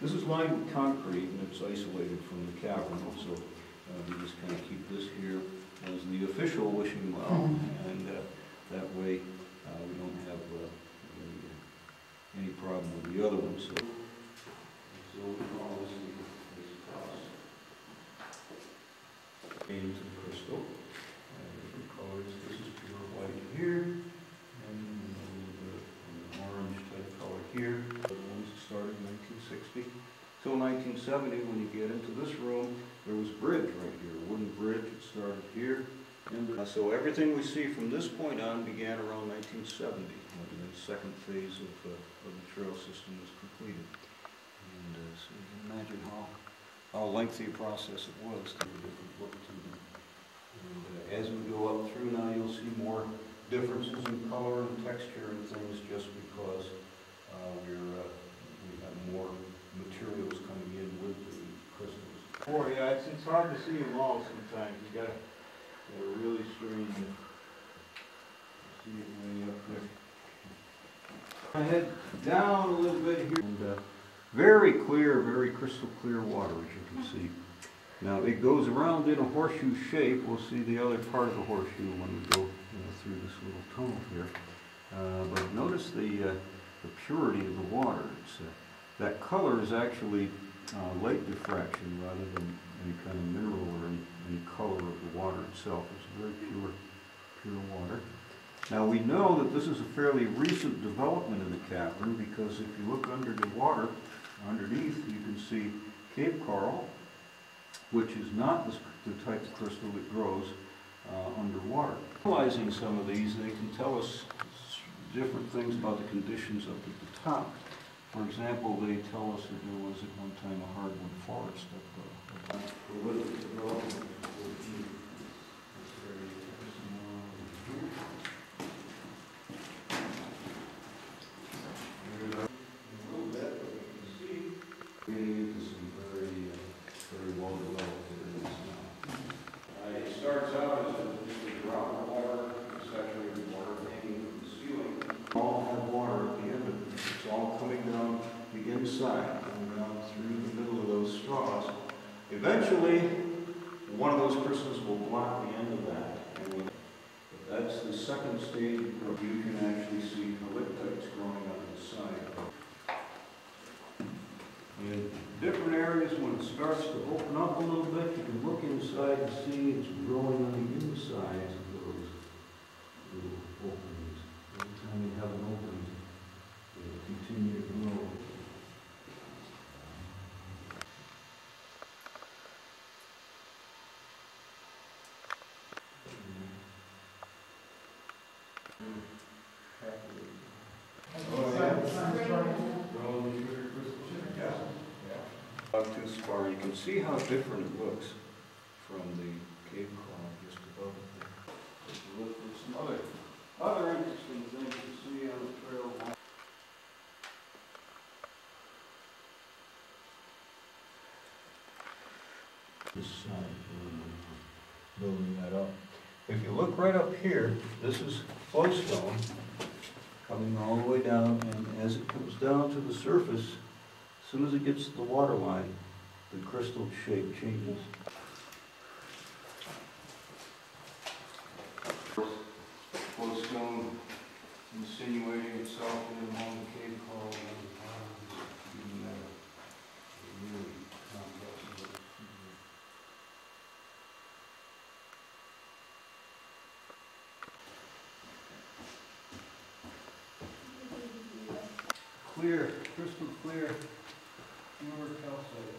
This is lined with concrete, and it's isolated from the cavern. So uh, we just kind of keep this here as the official wishing well, and uh, that way uh, we don't have uh, any, any problem with the other one. So, so we call this the cross. Games of crystal, uh, different colors. This is pure white here, and a little bit of an orange type color here. The ones that started in nineteen sixty. Till nineteen seventy, when you get into this room, there was a bridge right here, a wooden bridge that started here. And uh, so everything we see from this point on began around nineteen seventy, when the second phase of, uh, of the trail system was completed. And uh, so you can imagine how how lengthy a process it was to look to them. And, uh, as we go up through now, you'll see more differences in color and texture and things, just because uh, we're uh, we have more materials coming in with the crystals. Boy, yeah, it's it's hard to see them all sometimes. You gotta you know, really strain it. See it way up there. I head down a little bit here. And, uh, very clear, very crystal clear water, as you can see. Now it goes around in a horseshoe shape. We'll see the other part of the horseshoe when we go you know, through this little tunnel here. Uh, but notice the, uh, the purity of the water. It's, uh, that color is actually uh, light diffraction rather than any kind of mineral or any, any color of the water itself. It's very pure, pure water. Now we know that this is a fairly recent development in the cavern, because if you look under the water, underneath, you can see cave coral, which is not the type of crystal that grows uh, underwater. Analyzing some of these, they can tell us different things about the conditions up at the top. For example, they tell us that there was at one time a hardwood forest up, uh, up there. Eventually, one of those crystals will block the end of that. That's the second stage of growth. You can actually see calyptites growing up the side. In different areas, when it starts to open up a little bit, you can look inside and see it's growing on the insides of those little openings. Every time you have an opening, it will continue to grow. You can see how different it looks from the cave coral just above it there. Let's look for some other, other interesting things to see on the trail. This side, building that up. If you look right up here, this is flowstone coming all the way down, and as it comes down to the surface, as soon as it gets to the water line, the crystal shape changes. Flowstone insinuating itself in among the cave coral and the ponds, even that really complex. Clear, crystal clear, pure calcite.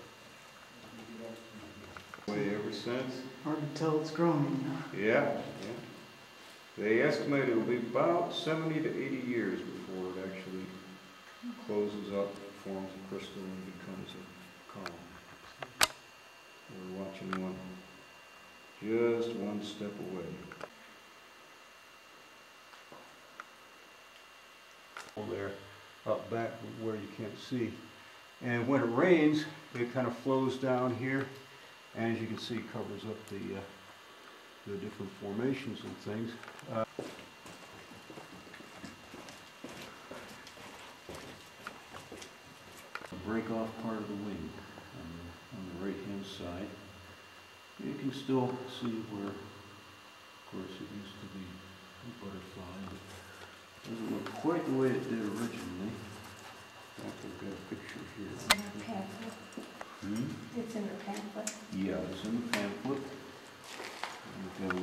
Ever since. Hard to tell it's growing now. Yeah, yeah. They estimate it will be about seventy to eighty years before it actually closes up, forms a crystal, and becomes a column. We're watching one, just one step away. There, up back where you can't see. And when it rains, it kind of flows down here, and as you can see, it covers up the, uh, the different formations and things. Uh, break off part of the wing on the, on the right-hand side. You can still see where, of course, it used to be a butterfly. It doesn't look quite the way it did originally. I think I've got a picture here. It's in the pamphlet. Hmm? It's in the pamphlet. Yeah, it's in the pamphlet. I've got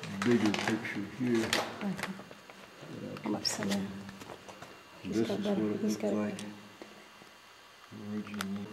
a little bigger picture here. Mm-hmm. This is what it looked like originally.